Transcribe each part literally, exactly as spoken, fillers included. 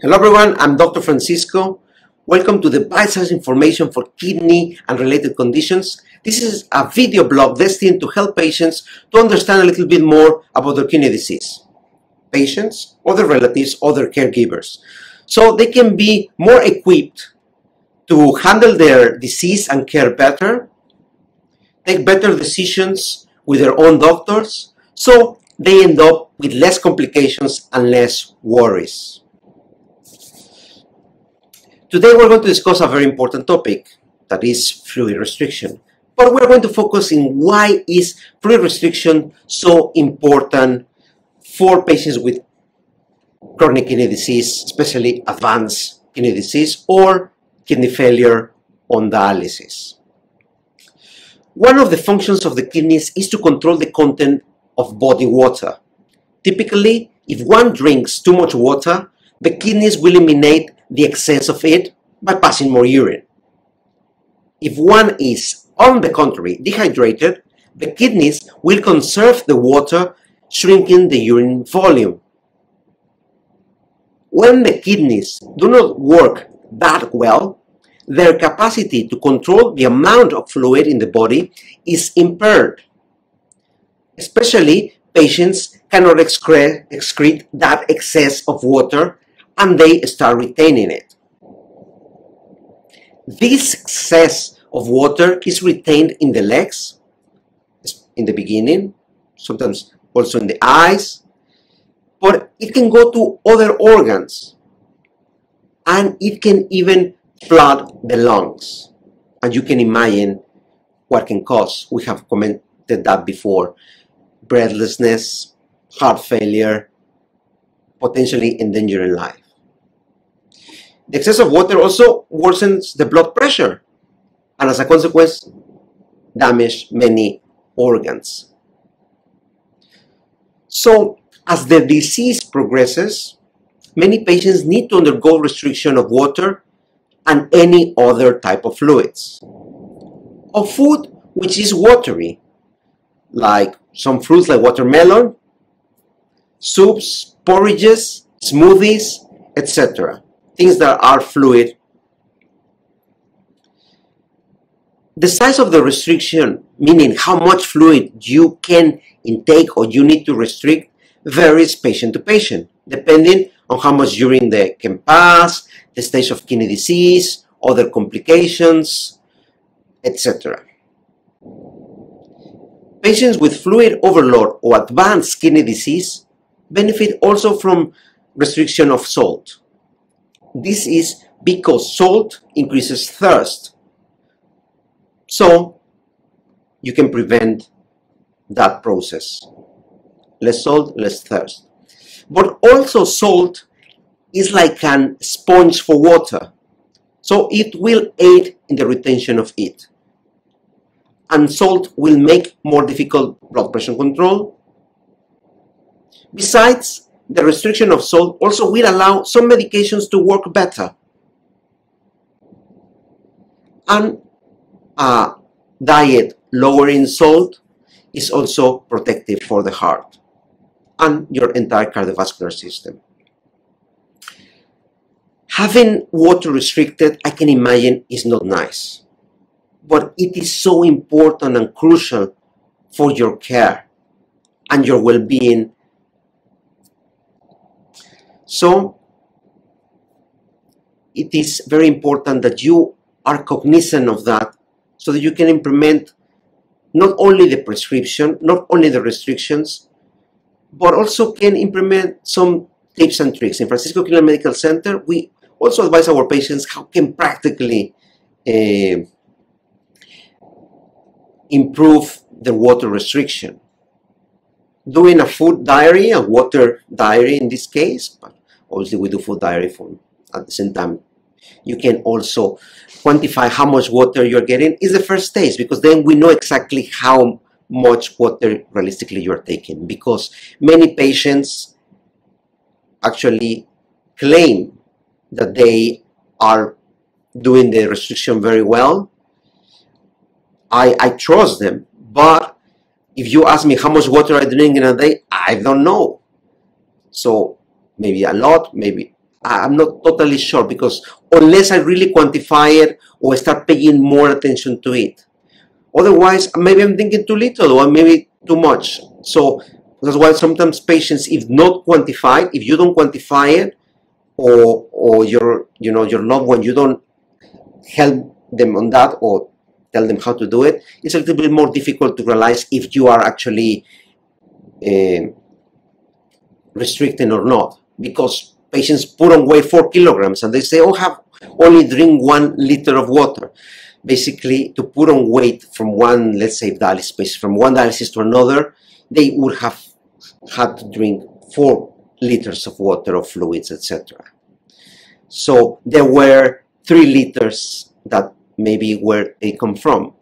Hello everyone, I'm Doctor Francisco. Welcome to the bite-sized information for kidney and related conditions. This is a video blog destined to help patients to understand a little bit more about their kidney disease. Patients or their relatives or their caregivers. So they can be more equipped to handle their disease and care better, take better decisions with their own doctors, so they end up with less complications and less worries. Today we're going to discuss a very important topic, that is fluid restriction. But we're going to focus on why is fluid restriction so important for patients with chronic kidney disease, especially advanced kidney disease or kidney failure on dialysis. One of the functions of the kidneys is to control the content of body water. Typically, if one drinks too much water, the kidneys will eliminate the excess of it by passing more urine. If one is, on the contrary, dehydrated, the kidneys will conserve the water, shrinking the urine volume. When the kidneys do not work that well, their capacity to control the amount of fluid in the body is impaired. Especially, patients cannot excre excrete that excess of water and they start retaining it. This excess of water is retained in the legs, in the beginning, sometimes also in the eyes, but it can go to other organs, and it can even flood the lungs. And you can imagine what can cause. We have commented that before. Breathlessness, heart failure, potentially endangering life. The excess of water also worsens the blood pressure and as a consequence damage many organs. So as the disease progresses, many patients need to undergo restriction of water and any other type of fluids. Of food which is watery, like some fruits like watermelon, soups, porridges, smoothies, et cetera. Things that are fluid. The size of the restriction, meaning how much fluid you can intake or you need to restrict, varies patient to patient, depending on how much urine they can pass, the stage of kidney disease, other complications, et cetera. Patients with fluid overload or advanced kidney disease benefit also from restriction of salt. This is because salt increases thirst, so you can prevent that process. Less salt, less thirst. But also salt is like an sponge for water, so it will aid in the retention of it. And salt will make more difficult blood pressure control. Besides, the restriction of salt also will allow some medications to work better. And a diet lower in salt is also protective for the heart and your entire cardiovascular system. Having water restricted, I can imagine, is not nice. But it is so important and crucial for your care and your well-being. So it is very important that you are cognizant of that so that you can implement not only the prescription, not only the restrictions, but also can implement some tips and tricks. In Francisco Kidney Medical Center, we also advise our patients how can practically uh, improve the water restriction. Doing a food diary, a water diary in this case, but obviously we do food diary for at the same time. You can also quantify how much water you're getting is the first stage, because then we know exactly how much water realistically you're taking, because many patients actually claim that they are doing the restriction very well. I, I trust them, but if you ask me how much water I drink in a day, I don't know. So maybe a lot, maybe I'm not totally sure, because unless I really quantify it or start paying more attention to it. Otherwise, maybe I'm thinking too little or maybe too much. So that's why sometimes patients, if not quantified, if you don't quantify it, or or your you know your loved one, you don't help them on that or tell them how to do it, it's a little bit more difficult to realize if you are actually uh, restricting or not, because patients put on weight four kilograms and they say, oh, have only drink one liter of water. Basically, to put on weight from one, let's say, dialysis patient, from one dialysis to another, they would have had to drink four liters of water or fluids, et cetera. So there were three liters that maybe where they come from.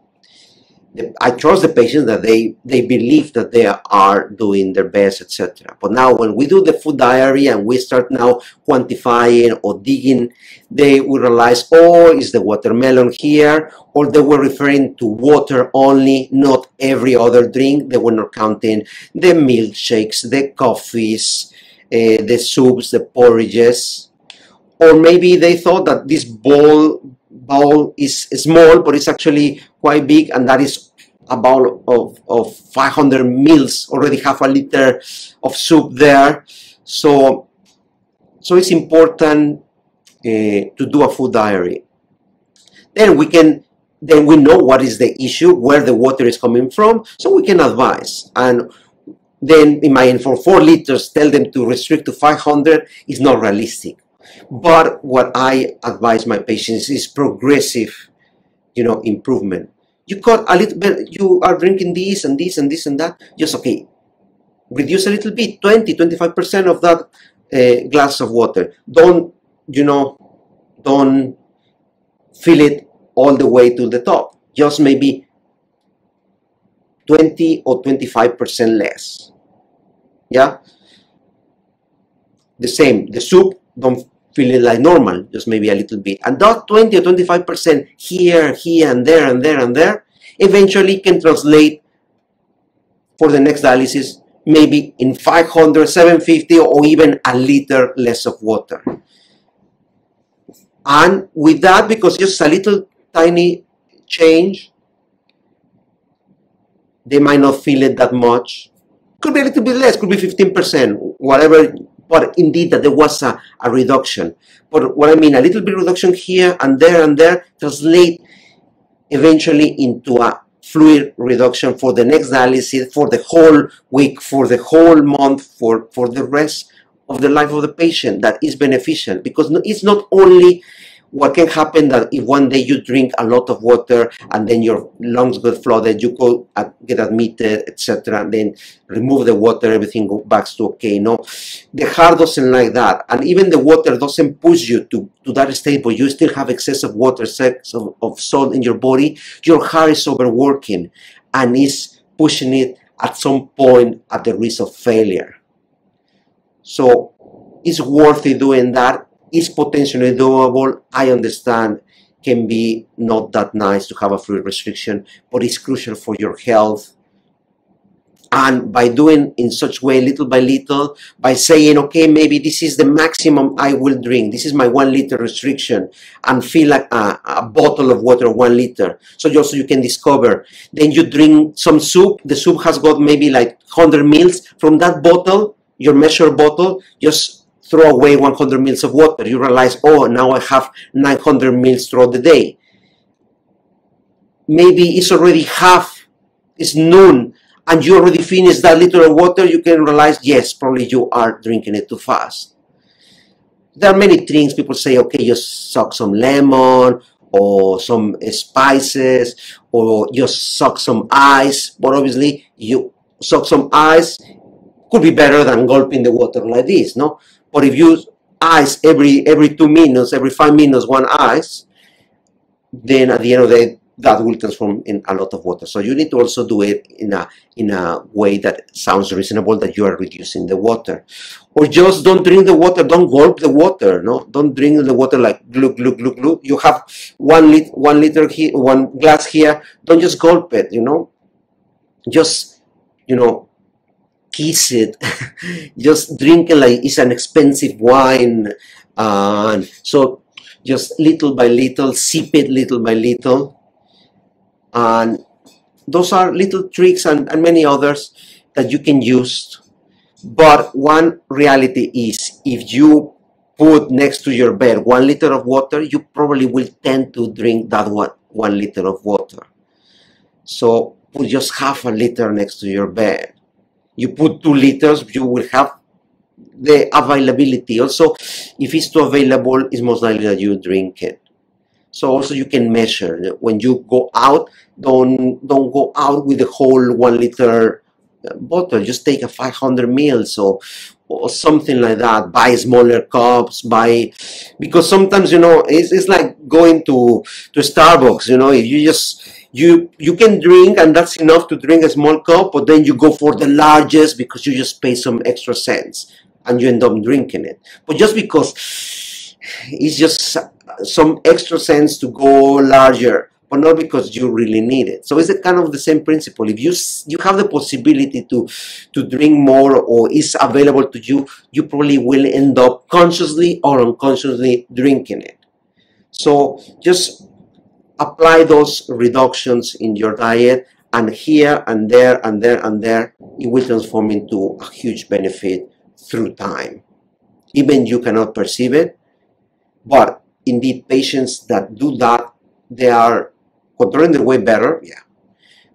I trust the patient that they, they believe that they are doing their best, et cetera. But now when we do the food diary and we start now quantifying or digging, they will realize, oh, is the watermelon here? Or they were referring to water only, not every other drink. They were not counting the milkshakes, the coffees, uh, the soups, the porridges. Or maybe they thought that this bowl bowl is small, but it's actually quite big, and that is a bowl of, of five hundred mils, already half a liter of soup there. So, so it's important uh, to do a food diary. Then we can, then we know what is the issue, where the water is coming from, so we can advise. And then in my for four liters, tell them to restrict to five hundred is not realistic. But what I advise my patients is progressive, you know, improvement. You got a little bit, you are drinking this and this and this and that, just okay, reduce a little bit, twenty, twenty-five percent of that uh, glass of water. Don't, you know, don't fill it all the way to the top. Just maybe twenty or twenty-five percent less. Yeah? The same, the soup, don't feel it like normal, just maybe a little bit. And that twenty or twenty-five percent here, here, and there, and there, and there, eventually can translate for the next dialysis, maybe in five hundred, seven fifty, or even a liter less of water. And with that, because just a little tiny change, they might not feel it that much. Could be a little bit less, could be fifteen percent, whatever. But indeed, that there was a, a reduction. But what I mean, a little bit reduction here and there and there translate eventually into a fluid reduction for the next dialysis, for the whole week, for the whole month, for, for the rest of the life of the patient. That is beneficial, because it's not only what can happen that if one day you drink a lot of water and then your lungs get flooded, you go uh, get admitted, et cetera, and then remove the water, everything goes back to okay. No, the heart doesn't like that, and even the water doesn't push you to, to that state, but you still have excess of water, excess of, of salt in your body. Your heart is overworking and is pushing it at some point at the risk of failure. So it's worth it doing that. Is potentially doable. I understand can be not that nice to have a fluid restriction, but it's crucial for your health. And by doing in such way, little by little, by saying, okay, maybe this is the maximum I will drink. This is my one liter restriction, and feel like a, a bottle of water, one liter. So just so you can discover. Then you drink some soup. The soup has got maybe like one hundred mils. From that bottle, your measured bottle, just throw away one hundred mils of water. You realize, oh, now I have nine hundred mils throughout the day. Maybe it's already half, it's noon, and you already finished that liter of water. You can realize, yes, probably you are drinking it too fast. There are many things people say, okay, just suck some lemon or some spices, or just suck some ice. But obviously, you suck some ice could be better than gulping the water like this, no? But if you ice every every two minutes, every five minutes, one ice, then at the end of the day, that will transform in a lot of water. So you need to also do it in a in a way that sounds reasonable, that you are reducing the water. Or just don't drink the water, don't gulp the water, no? Don't drink the water like glug, glug, glug, glug. You have one, lit, one liter here, one glass here. Don't just gulp it, you know? Just, you know, kiss it. Just drink it like it's an expensive wine And so just little by little, sip it little by little. And those are little tricks and, and many others that you can use. But one reality is, if you put next to your bed one liter of water, you probably will tend to drink that one, one liter of water. So put just half a liter next to your bed. You put two liters, you will have the availability. Also, if it's too available, it's most likely that you drink it. So also you can measure. When you go out, don't, don't go out with the whole one liter bottle. Just take a five hundred milliliters, so, or something like that. Buy smaller cups, buy, because sometimes, you know, it's, it's like going to, to Starbucks, you know, if you just, you, you can drink and that's enough to drink a small cup, but then you go for the largest because you just pay some extra cents and you end up drinking it. But just because it's just some extra cents to go larger, but not because you really need it. So it's kind of the same principle. If you you have the possibility to to drink more, or is available to you, you probably will end up consciously or unconsciously drinking it. So just apply those reductions in your diet, and here and there and there and there, it will transform into a huge benefit through time. Even you cannot perceive it, but indeed patients that do that, they are controlling their weight better. Yeah,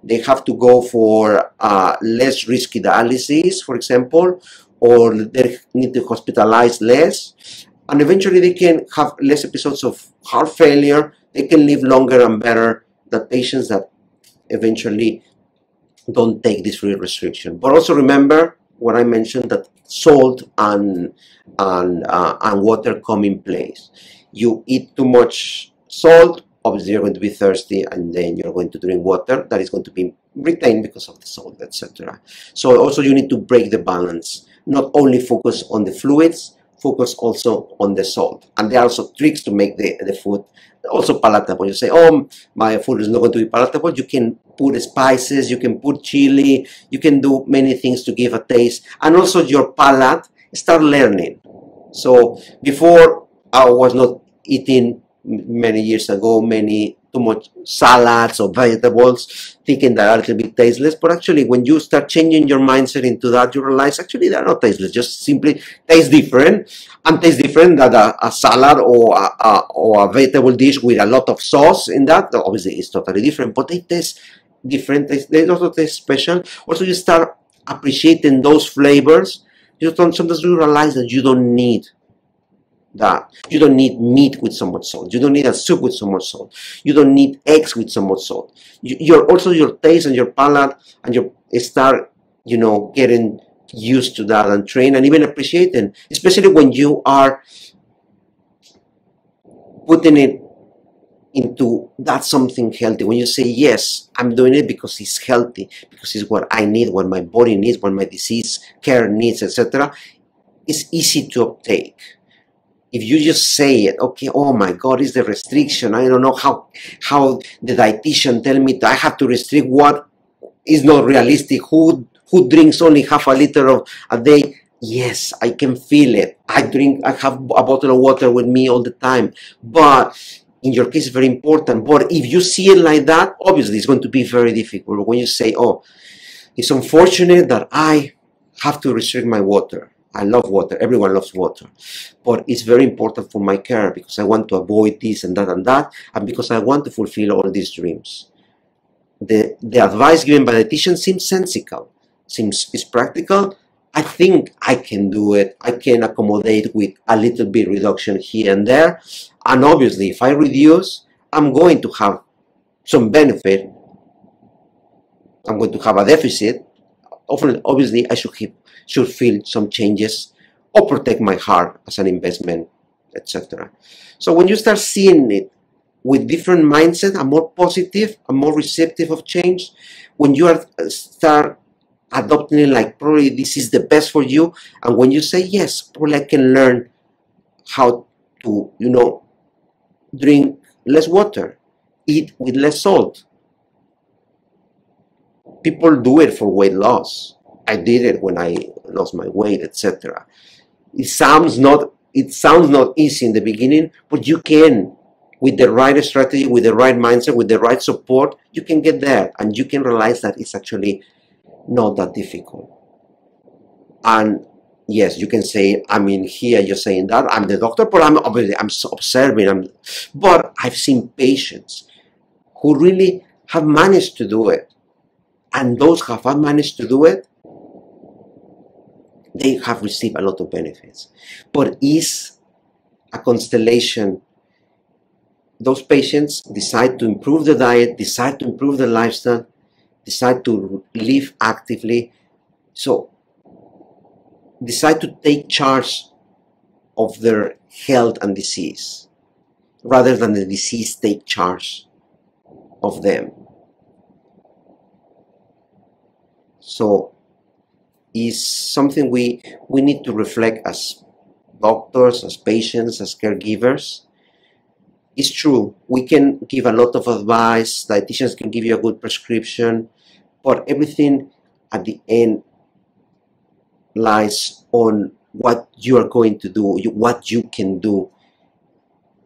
they have to go for uh, less risky dialysis, for example, or they need to hospitalize less, and eventually they can have less episodes of heart failure. They can live longer and better than patients that eventually don't take this food restriction. But also remember what I mentioned, that salt and and uh, and water come in place. You eat too much salt, obviously you're going to be thirsty, and then you're going to drink water that is going to be retained because of the salt, et cetera. So also you need to break the balance. Not only focus on the fluids, focus also on the salt. And there are also tricks to make the, the food also palatable. You say, oh, my food is not going to be palatable. You can put spices, you can put chili, you can do many things to give a taste. And also your palate, start learning. So before, I was not eating many years ago, many too much salads or vegetables, thinking that are a little bit tasteless. But actually, when you start changing your mindset into that, you realize actually they are not tasteless. Just simply taste different, and taste different than a, a salad or a, a or a vegetable dish with a lot of sauce in that. Obviously, it's totally different, but they taste different. They also taste special. Also, you start appreciating those flavors. You don't sometimes you realize that you don't need that. You don't need meat with so much salt. You don't need a soup with so much salt. You don't need eggs with so much salt. You, you're also your taste and your palate and your start, you know, getting used to that and train and even appreciating, especially when you are putting it into that's something healthy. When you say, yes, I'm doing it because it's healthy, because it's what I need, what my body needs, what my disease care needs, et cetera. It's easy to uptake. If you just say it, okay, oh my God, it's the restriction. I don't know how how the dietitian tell me that I have to restrict what is not realistic. Who who drinks only half a liter of a day? Yes, I can feel it. I drink, I have a bottle of water with me all the time. But in your case, it's very important. But if you see it like that, obviously it's going to be very difficult. When you say, oh, it's unfortunate that I have to restrict my water. I love water, everyone loves water, but it's very important for my care because I want to avoid this and that and that, and because I want to fulfill all these dreams. The, the advice given by the dietitian seems sensical, seems is practical. I think I can do it. I can accommodate with a little bit reduction here and there, and obviously if I reduce, I'm going to have some benefit. I'm going to have a deficit. Often, obviously, I should have should feel some changes or protect my heart as an investment, et cetera. So when you start seeing it with different mindset, and more positive, and more receptive of change, when you are, start adopting it like probably this is the best for you, and when you say yes, probably I can learn how to, you know, drink less water, eat with less salt. People do it for weight loss. I did it when I lost my weight, et cetera. It sounds not It sounds not easy in the beginning, but you can, with the right strategy, with the right mindset, with the right support, you can get there, and you can realize that it's actually not that difficult. And yes, you can say, I mean, here you're saying that I'm the doctor, but I'm obviously I'm observing. I'm, but I've seen patients who really have managed to do it, and those who have managed to do it, they have received a lot of benefits. But is a constellation. Those patients decide to improve the diet, decide to improve the lifestyle, decide to live actively, so decide to take charge of their health and disease, rather than the disease take charge of them. So is something we, we need to reflect as doctors, as patients, as caregivers. It's true, we can give a lot of advice, dietitians can give you a good prescription, but everything at the end lies on what you are going to do, you, what you can do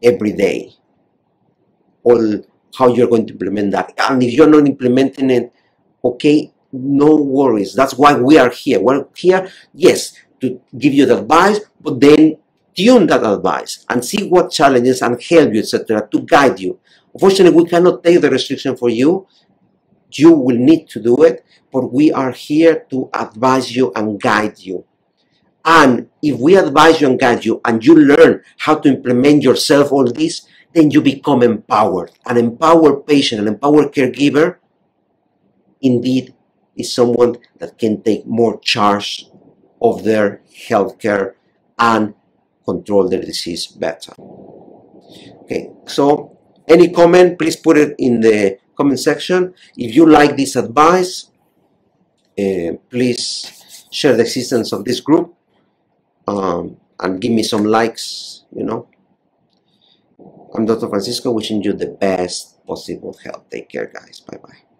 every day, or how you're going to implement that. And if you're not implementing it, okay, no worries. That's why we are here. We're here, yes, to give you the advice, but then tune that advice and see what challenges and help you, et cetera, to guide you. Unfortunately, we cannot take the restriction for you. You will need to do it, but we are here to advise you and guide you. And if we advise you and guide you, and you learn how to implement yourself all this, then you become empowered. An empowered patient, an empowered caregiver, indeed, is someone that can take more charge of their healthcare and control their disease better. Okay, so any comment, please put it in the comment section. If you like this advice, uh, please share the existence of this group um, and give me some likes, you know. I'm Doctor Francisco, wishing you the best possible health. Take care, guys. Bye-bye.